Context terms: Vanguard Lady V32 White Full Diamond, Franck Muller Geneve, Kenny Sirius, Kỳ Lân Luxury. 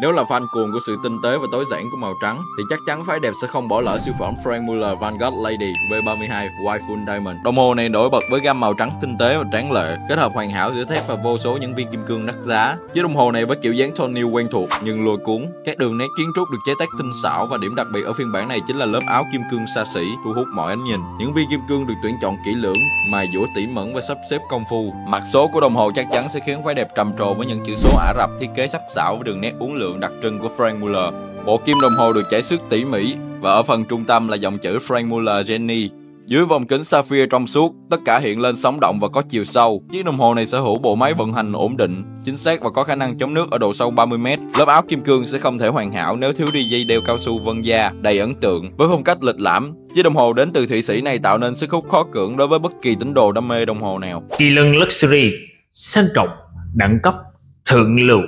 Nếu là fan cuồng của sự tinh tế và tối giản của màu trắng thì chắc chắn phái đẹp sẽ không bỏ lỡ siêu phẩm Franck Muller Vanguard Lady V32 White Full Diamond. Đồng hồ này nổi bật với gam màu trắng tinh tế và tráng lệ, kết hợp hoàn hảo giữa thép và vô số những viên kim cương đắt giá. Chiếc đồng hồ này với kiểu dáng thô nêu quen thuộc nhưng lôi cuốn. Các đường nét kiến trúc được chế tác tinh xảo và điểm đặc biệt ở phiên bản này chính là lớp áo kim cương xa xỉ thu hút mọi ánh nhìn. Những viên kim cương được tuyển chọn kỹ lưỡng, mài dũa tỉ mẩn và sắp xếp công phu. Mặt số của đồng hồ chắc chắn sẽ khiến phái đẹp trầm trồ với những chữ số Ả Rập thiết kế sắc sảo với đường nét uốn lượn đặc trưng của Franck Muller. Bộ kim đồng hồ được chảy xước tỉ mỉ và ở phần trung tâm là dòng chữ Franck Muller Geneve. Dưới vòng kính sapphire trong suốt, tất cả hiện lên sống động và có chiều sâu. Chiếc đồng hồ này sở hữu bộ máy vận hành ổn định, chính xác và có khả năng chống nước ở độ sâu 30 m. Lớp áo kim cương sẽ không thể hoàn hảo nếu thiếu đi dây đeo cao su vân da đầy ấn tượng. Với phong cách lịch lãm, chiếc đồng hồ đến từ Thụy Sĩ này tạo nên sức hút khó cưỡng đối với bất kỳ tín đồ đam mê đồng hồ nào. Kỳ Lân Luxury sang trọng, đẳng cấp, thượng lưu.